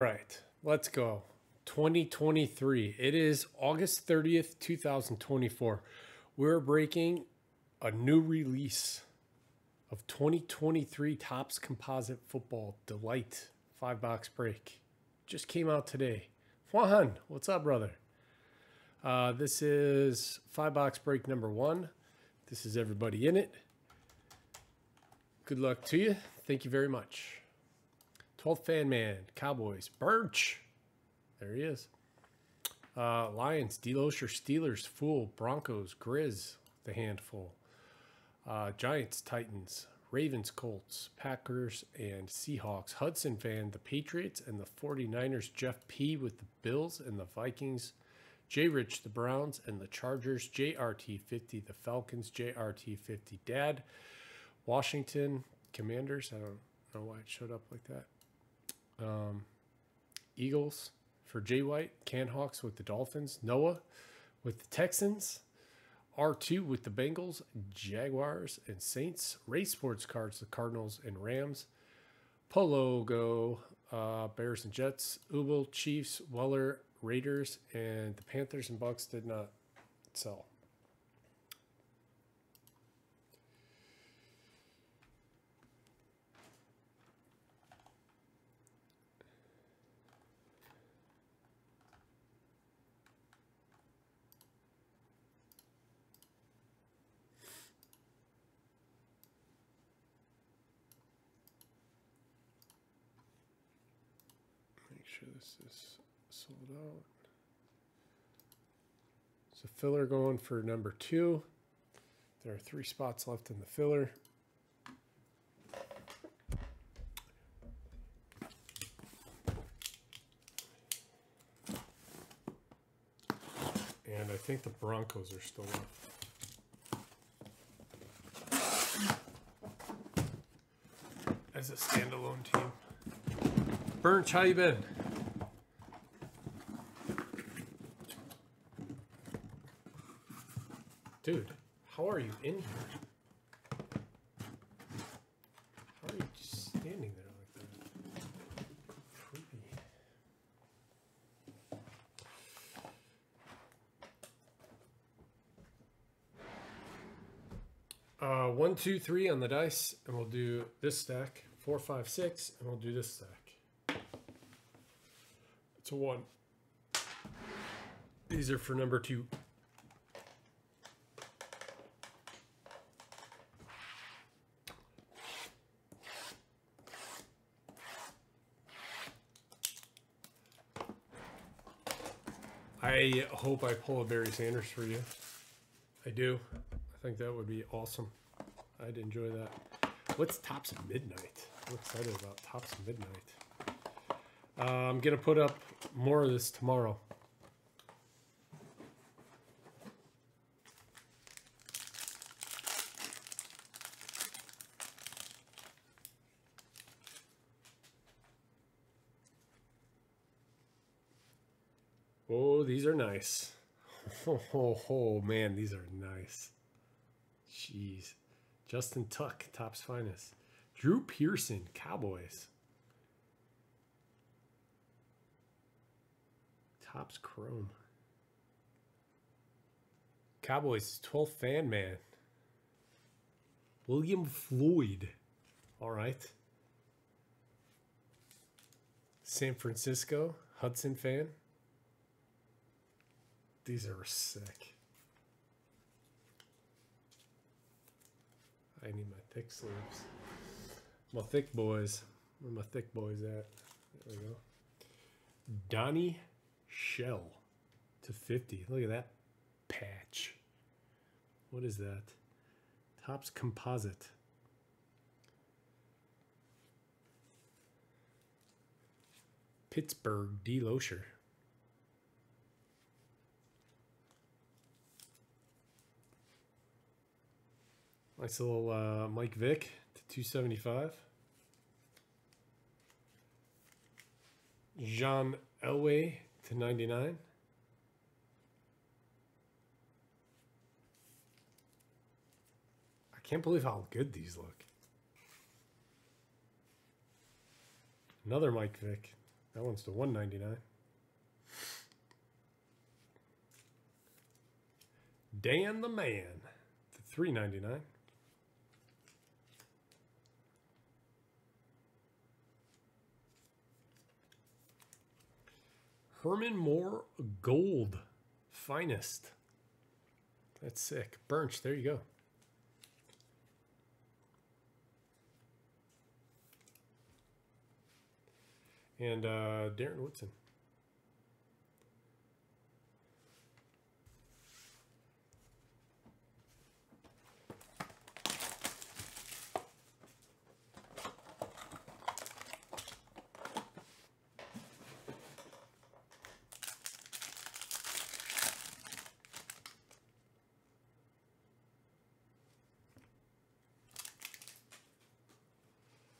Right, let's go. 2023. It is August 30th, 2024. We're breaking a new release of 2023 Topps Composite Football Delight 5-box break. Just came out today. Juan, what's up, brother? This is 5-box break number 1. This is everybody in it. Good luck to you. Thank you very much. 12th Fan Man, Cowboys, Birch. There he is. Lions, D-Losher, Steelers, Fool, Broncos, Grizz, the handful. Giants, Titans, Ravens, Colts, Packers, and Seahawks. Hudson Fan, the Patriots, and the 49ers. Jeff P. with the Bills and the Vikings. J. Rich, the Browns, and the Chargers. JRT50, the Falcons. JRT50, Dad. Washington, Commanders. I don't know why it showed up like that. Eagles for Jay White, Canhawks with the Dolphins, Noah with the Texans, R2 with the Bengals, Jaguars and Saints, Race Sports Cards, the Cardinals and Rams, Pologo, Bears and Jets, Ubel, Chiefs, Weller, Raiders, and the Panthers and Bucks did not sell. This is sold out. So filler going for number 2. There are 3 spots left in the filler. And I think the Broncos are still left. As a standalone team. Birch, how you been? Dude, how are you in here? How are you just standing there like that? Creepy. One, two, 3 on the dice, and we'll do this stack. 4, 5, 6, and we'll do this stack. It's a 1. These are for number 2. I hope I pull a Barry Sanders for you. I do. I think that would be awesome. I'd enjoy that. What's Topps Midnight? I'm excited about Topps Midnight. I'm going to put up more of this tomorrow. Oh, these are nice. Oh, man, these are nice. Jeez. Justin Tuck, Topps Finest. Drew Pearson, Cowboys. Topps Chrome. Cowboys, 12th Fan Man. William Floyd. All right. San Francisco, Hudson Fan. These are sick. I need my thick sleeves. My thick boys. Where are my thick boys at? There we go. Donnie Shell /50. Look at that patch. What is that? Topps Composite. Pittsburgh D-Losher. Nice little Mike Vick /275. Jean Elway /99. I can't believe how good these look. Another Mike Vick. That one's to 199. Dan the Man to 399. Herman Moore Gold Finest. That's sick. Burnch, there you go. And Darren Woodson.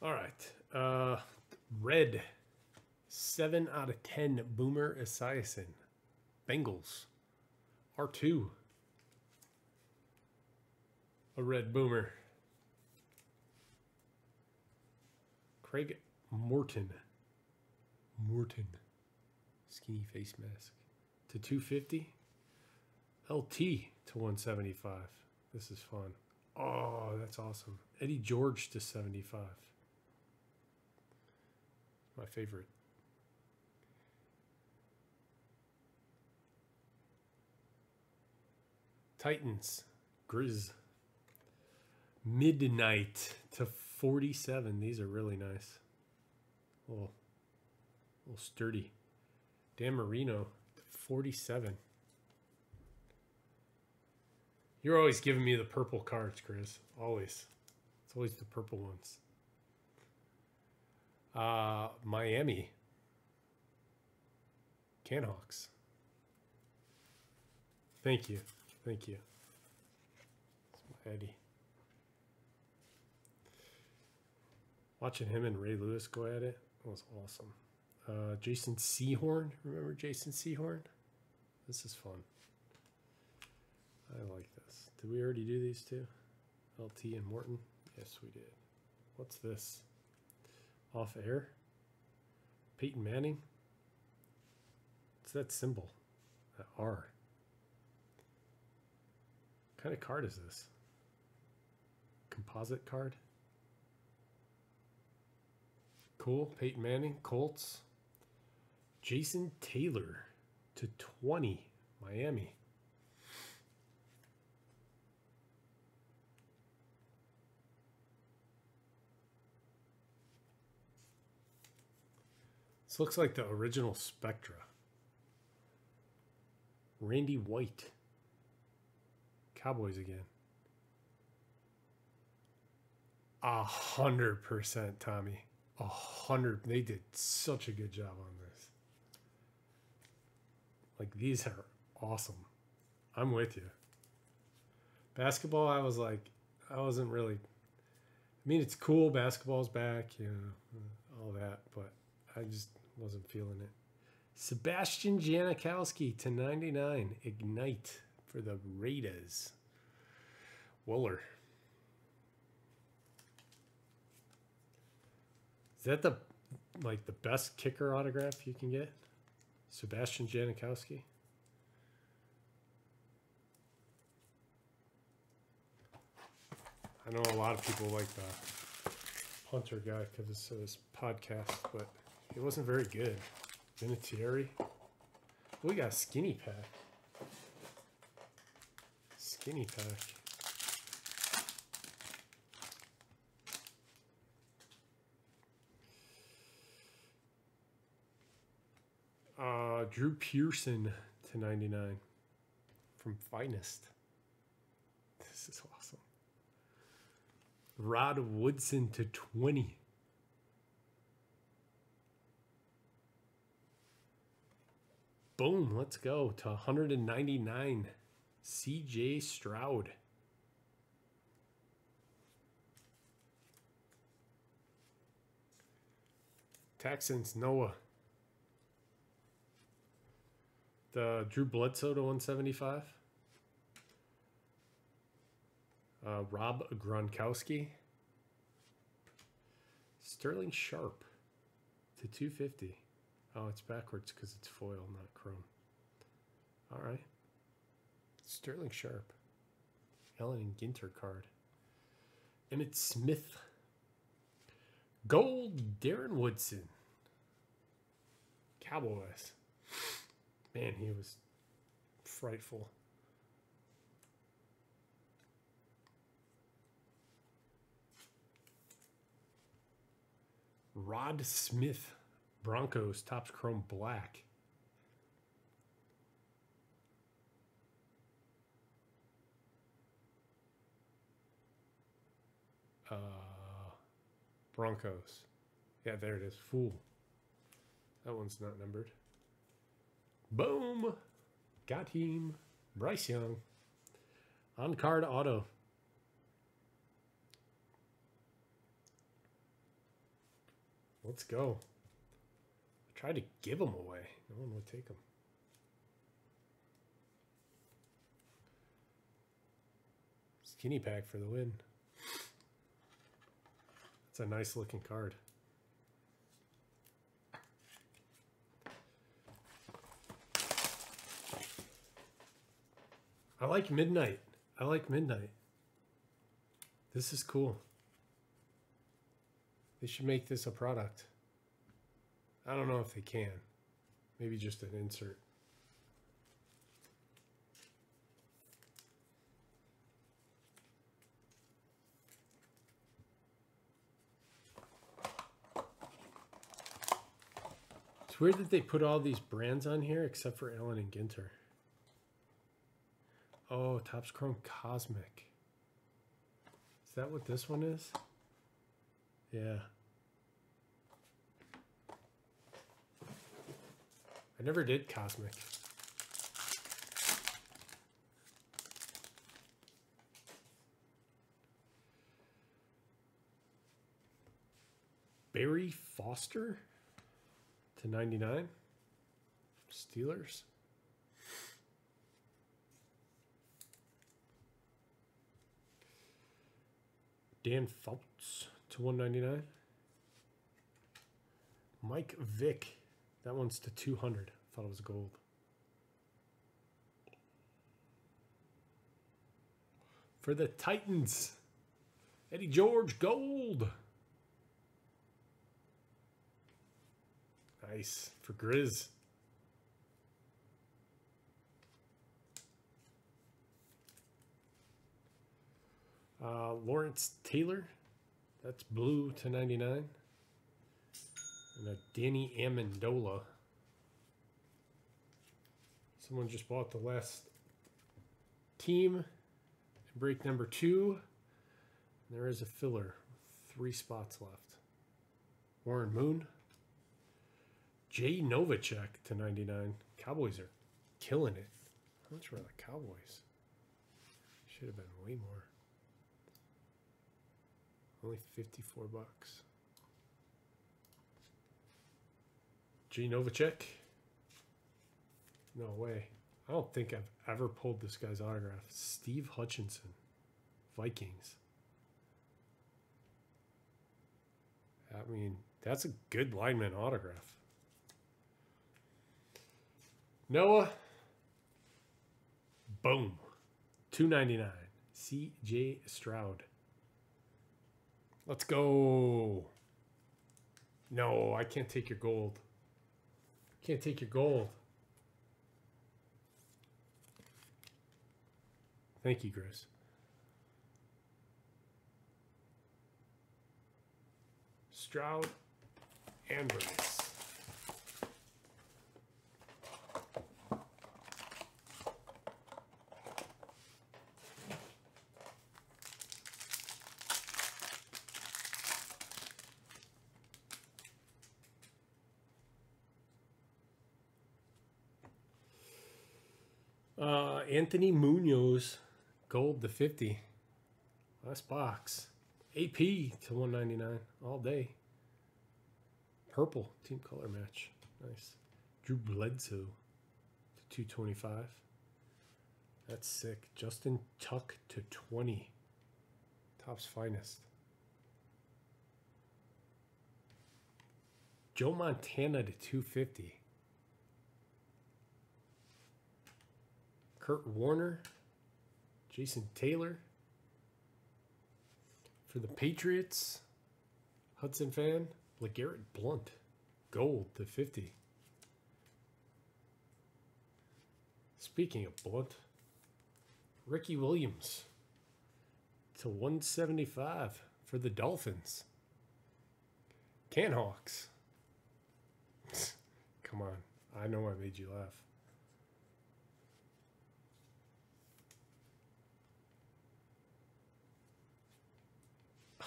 All right. Red. 7/10, Boomer Esiason, Bengals, R2, a red Boomer, Craig Morton, skinny face mask, to 250, LT to 175, this is fun, oh that's awesome, Eddie George to 75, my favorite. Titans, Grizz, Midnight to 47. These are really nice. A little sturdy. Dan Marino to 47. You're always giving me the purple cards, Chris. Always. It's always the purple ones. Miami. Canhawks. Thank you. Thank you. That's my Eddie. Watching him and Ray Lewis go at it, that was awesome. Jason Seahorn. Remember Jason Seahorn? This is fun. I like this. Did we already do these two? LT and Morton? Yes, we did. What's this? Off air? Peyton Manning? What's that symbol? That R. What kind of card is this? Composite card? Cool. Peyton Manning, Colts. Jason Taylor to 20, Miami. This looks like the original Spectra. Randy White. Cowboys again. 100%, Tommy. 100. They did such a good job on this. Like, these are awesome. I'm with you. Basketball, I was like, I wasn't really. I mean, it's cool. Basketball's back, you know, all that. But I just wasn't feeling it. Sebastian Janikowski to 99. Ignite. For the Raiders. Wooler. Is that the like the best kicker autograph you can get? Sebastian Janikowski. I know a lot of people like the punter guy because it's his podcast, but he wasn't very good. Vinatieri. We got a skinny pack. Skinny pack. Drew Pearson to 99 from Finest. This is awesome. Rod Woodson to 20. Boom, let's go to 199. CJ Stroud. Texans, Noah. The Drew Bledsoe to 175. Rob Gronkowski. Sterling Sharpe to 250. Oh, it's backwards because it's foil, not chrome. All right. Sterling Sharpe. Allen and Ginter card. Emmett Smith. Gold Darren Woodson. Cowboys. Man, he was frightful. Rod Smith. Broncos. Topps Chrome Black. Broncos. Yeah, there it is. Fool. That one's not numbered. Boom. Got him. Bryce Young. On card auto. Let's go. I tried to give them away. No one would take them. Skinny pack for the win. It's a nice looking card. I like Midnight. I like Midnight. This is cool. They should make this a product. I don't know if they can. Maybe just an insert. Weird that they put all these brands on here except for Allen and Ginter. Oh, Topps Chrome Cosmic. Is that what this one is? Yeah. I never did Cosmic. Barry Foster? /99 Steelers. Dan Fultz /199. Mike Vick. That one's /200. Thought it was gold. For the Titans. Eddie George gold. Nice for Grizz. Lawrence Taylor. That's blue /99. And a Danny Amendola. Someone just bought the last team. Break number 2. And there is a filler. 3 spots left. Warren Moon. Jay Novacek /99. Cowboys are killing it. How much were the Cowboys? Should have been way more. Only $54. Jay Novacek? No way. I don't think I've ever pulled this guy's autograph. Steve Hutchinson. Vikings. I mean, that's a good lineman autograph. Noah, boom, $2.99, CJ Stroud. Let's go. No, I can't take your gold. Can't take your gold. Thank you, Chris. Stroud and Bryce. Anthony Munoz, gold /50. Last box. AP /199 all day. Purple team color match. Nice. Drew Bledsoe /225. That's sick. Justin Tuck /20. Topps Finest. Joe Montana to 250. Kurt Warner. Jason Taylor. For the Patriots, Hudson fan, LeGarrette Blount. Gold to 50. Speaking of Blount, Ricky Williams to 175 for the Dolphins. Canhawks. Come on. I know I made you laugh.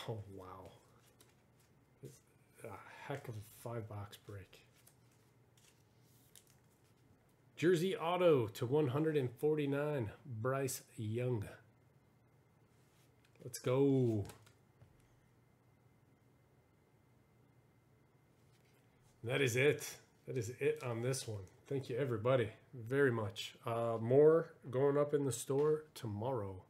Oh, wow. It's a heck of a 5-box break. Jersey Auto to 149, Bryce Young. Let's go. That is it. That is it on this one. Thank you, everybody, very much. More going up in the store tomorrow.